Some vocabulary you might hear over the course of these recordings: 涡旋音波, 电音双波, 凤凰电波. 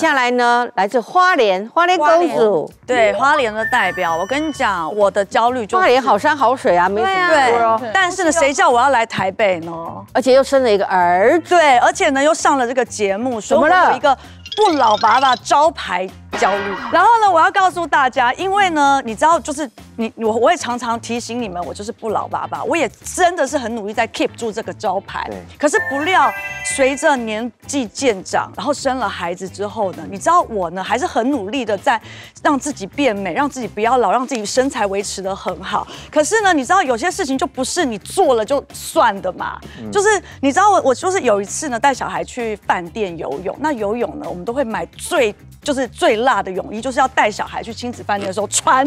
下来呢，来自花莲，花莲公主，对，花莲的代表。我跟你讲，我的焦虑就是花莲好山好水啊，没什么多。但是呢，谁叫我要来台北呢？而且又生了一个儿子，对，而且呢又上了这个节目，怎么了？一个不老爸爸招牌焦虑。然后呢，我要告诉大家，因为呢，你知道，就是我也常常提醒你们，我就是不老爸爸，我也真的是很努力在 keep 住这个招牌。可是不料随着年纪渐长，然后生了孩子之后。 呢，你知道我呢，还是很努力的在让自己变美，让自己不要老，让自己身材维持得很好。可是呢，你知道有些事情就不是你做了就算的嘛。就是你知道我就是有一次呢，带小孩去饭店游泳，那游泳呢，我们都会买最辣的泳衣，就是要带小孩去亲子饭店的时候穿。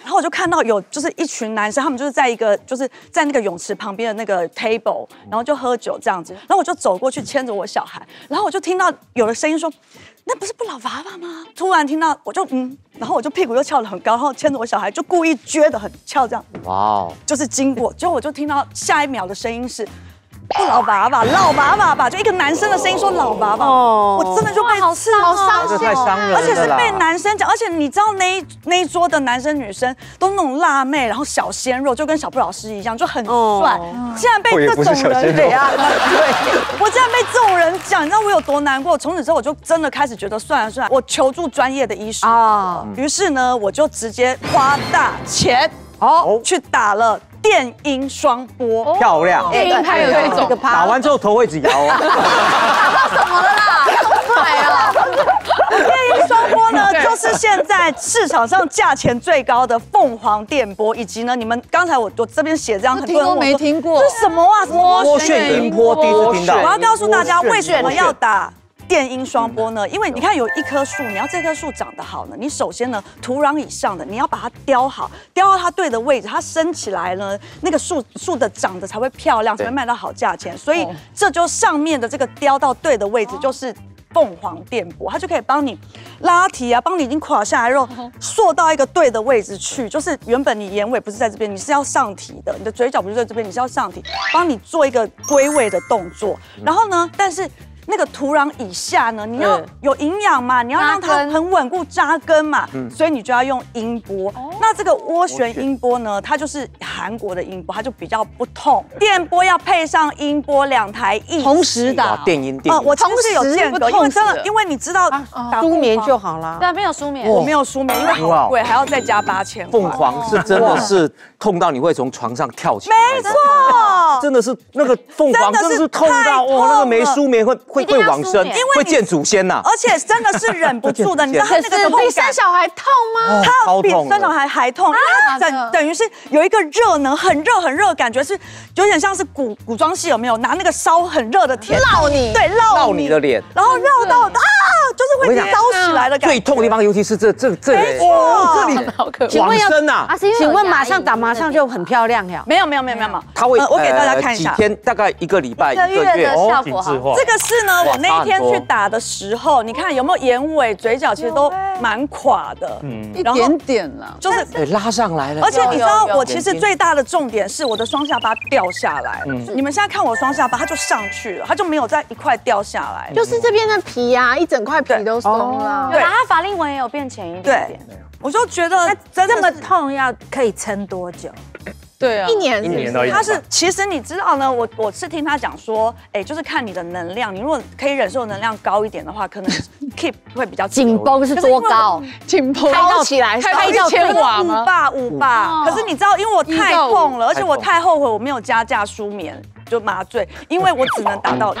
然后我就看到有就是一群男生，他们就是在一个就是在那个泳池旁边的那个 table， 然后就喝酒这样子。然后我就走过去牵着我小孩，然后我就听到有的声音说：“那不是不老娃娃吗？”突然听到，我就然后我就屁股又翘得很高，然后牵着我小孩就故意撅得很翘这样。哇哦！就是经过，结果我就听到下一秒的声音是。 不老爸爸，老爸爸吧，就一个男生的声音说老爸爸，我真的就被好伤，好伤心，而且是被男生讲，而且你知道那一桌的男生女生都那种辣妹，然后小鲜肉，就跟小布老师一样，就很帅，竟然被这种人对啊，对，我竟然被这种人讲，你知道我有多难过？从此之后我就真的开始觉得算了算了，我求助专业的医师啊，于是呢我就直接花大钱哦去打了。 电音双波，漂亮！电音还有这种，打完之后头会一直摇啊。打到什么了啦？都甩了。电音双波呢，就是现在市场上价钱最高的凤凰电波，以及呢，你们刚才我这边写这样很多人都没听过，这什么啊？涡旋音波，第一次听到。我要告诉大家为什么要打。 电音双波呢？因为你看有一棵树，你要这棵树长得好呢，你首先呢土壤以上的你要把它雕好，雕到它对的位置，它升起来呢，那个树的长得才会漂亮，才会卖到好价钱。所以这就上面的这个雕到对的位置就是。 凤凰电波，它就可以帮你拉提啊，帮你已经垮下来肉缩到一个对的位置去。就是原本你眼尾不是在这边，你是要上提的，你的嘴角不是在这边，你是要上提，帮你做一个归位的动作。然后呢，但是那个土壤以下呢，你要有营养嘛，你要让它很稳固扎根嘛，所以你就要用音波。那这个涡旋音波呢，它就是韩国的音波，它就比较不痛。电波要配上音波，两台同时打电音电。我同时有间隔，因为真的，因为你知道打舒眠就好了。对，没有舒眠，我没有舒眠，因为好贵，还要再加8000。凤凰是真的是痛到你会从床上跳起来。没错，真的是那个凤凰真的是痛到哇，那个没舒眠会往生，因为会见祖先呐。而且真的是忍不住的，你知道他那个比生小孩痛吗？他比生小孩还痛，因为等于是有一个热能，很热很热，感觉是有点像是古装戏有没有？拿那个烧很热的铁烙你，对，烙你的脸，然后绕到啊，就是会烧起来的感觉。最痛的地方，尤其是这里，哇，这里好可怕。往生呐！啊，请问马上打，马上就很漂亮呀？没有，他会，我给大家看一下，几天大概1个礼拜、1个月的效果哈。这个是呢，我那一天去打的时候，你看有没有眼尾、嘴角其实都蛮垮的，一点点啦，就是拉上来了。而且你知道，我其实最大的重点是我的双下巴掉下来。你们现在看我双下巴，它就上去了，它就没有在一块掉下来。就是这边的皮啊，一整块皮都松了。对，它法令纹也有变浅一点点。我就觉得这么痛要可以撑多久？ 对啊，一年到1年。他是其实你知道呢，我是听他讲说，哎，就是看你的能量，你如果可以忍受能量高一点的话，可能 keep 会比较紧绷是多高？紧绷开到起来，开到1000瓦吗？5吧。可是你知道，因为我太痛了，而且我太后悔我没有加价舒眠就麻醉，因为我只能打到1。